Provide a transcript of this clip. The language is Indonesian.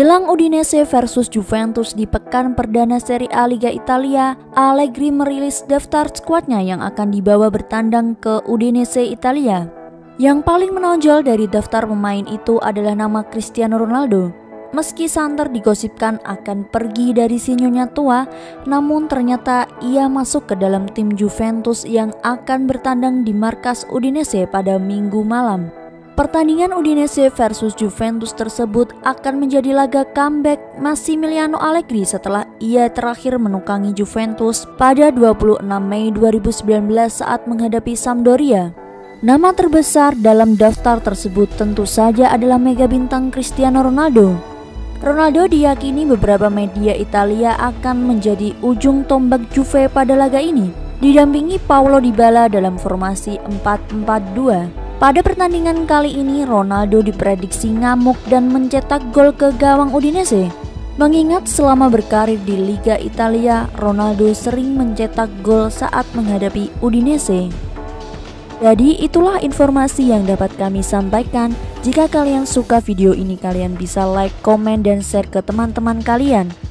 Jelang Udinese versus Juventus di pekan perdana Serie A Liga Italia, Allegri merilis daftar skuadnya yang akan dibawa bertandang ke Udinese, Italia. Yang paling menonjol dari daftar pemain itu adalah nama Cristiano Ronaldo. Meski santer digosipkan akan pergi dari si nyonya tua, namun ternyata ia masuk ke dalam tim Juventus yang akan bertandang di markas Udinese pada Minggu malam. Pertandingan Udinese versus Juventus tersebut akan menjadi laga comeback Massimiliano Allegri setelah ia terakhir menukangi Juventus pada 26 Mei 2019 saat menghadapi Sampdoria. Nama terbesar dalam daftar tersebut tentu saja adalah mega bintang Cristiano Ronaldo. Ronaldo diyakini beberapa media Italia akan menjadi ujung tombak Juve pada laga ini, didampingi Paulo Dybala dalam formasi 4-4-2. Pada pertandingan kali ini, Ronaldo diprediksi ngamuk dan mencetak gol ke gawang Udinese. Mengingat selama berkarir di Liga Italia, Ronaldo sering mencetak gol saat menghadapi Udinese. Jadi itulah informasi yang dapat kami sampaikan. Jika kalian suka video ini, kalian bisa like, komen, dan share ke teman-teman kalian.